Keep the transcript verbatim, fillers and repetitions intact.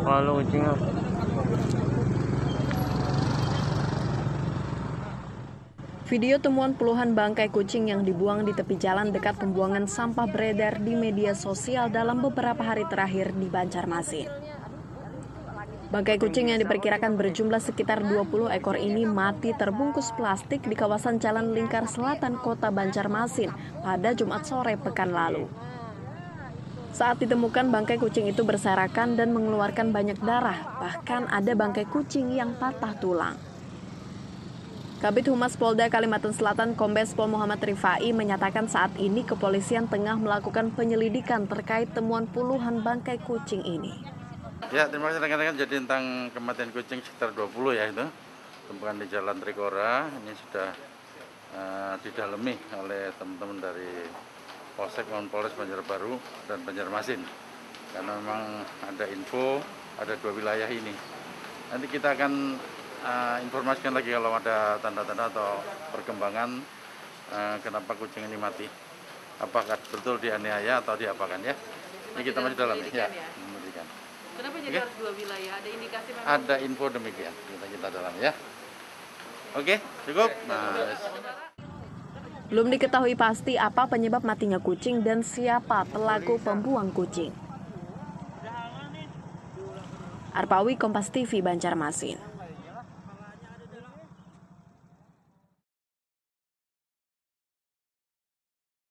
banyak kalau kucingnya. Video temuan puluhan bangkai kucing yang dibuang di tepi jalan dekat pembuangan sampah beredar di media sosial dalam beberapa hari terakhir di Banjarmasin. Bangkai kucing yang diperkirakan berjumlah sekitar dua puluh ekor ini mati terbungkus plastik di kawasan Jalan Lingkar Selatan Kota Banjarmasin pada Jumat sore pekan lalu. Saat ditemukan, bangkai kucing itu berserakan dan mengeluarkan banyak darah, bahkan ada bangkai kucing yang patah tulang. Kabit Humas Polda Kalimantan Selatan Kombes Pol Mochammad Rifai menyatakan saat ini kepolisian tengah melakukan penyelidikan terkait temuan puluhan bangkai kucing ini. Ya, terima kasih rekan-rekan. Jadi tentang kematian kucing sekitar dua puluh ya itu. Temukan di Jalan Trikora ini sudah uh, didalami oleh teman-teman dari Polsek Polres Banjarbaru dan Banjarmasin. Karena memang ada info ada dua wilayah ini. Nanti kita akan Uh, informasikan lagi kalau ada tanda-tanda atau perkembangan uh, kenapa kucing ini mati, apakah betul dianiaya atau diapakan ya? Ini kita masih dalam ya. Pendidikan. Kenapa jadi okay? Harus dua wilayah? Ada indikasi memang? Ada info demikian. Kita kita dalam ya. Oke, okay, cukup. Nice. Belum diketahui pasti apa penyebab matinya kucing dan siapa pelaku pembuang kucing. Arpawi, Kompas T V, Banjarmasin.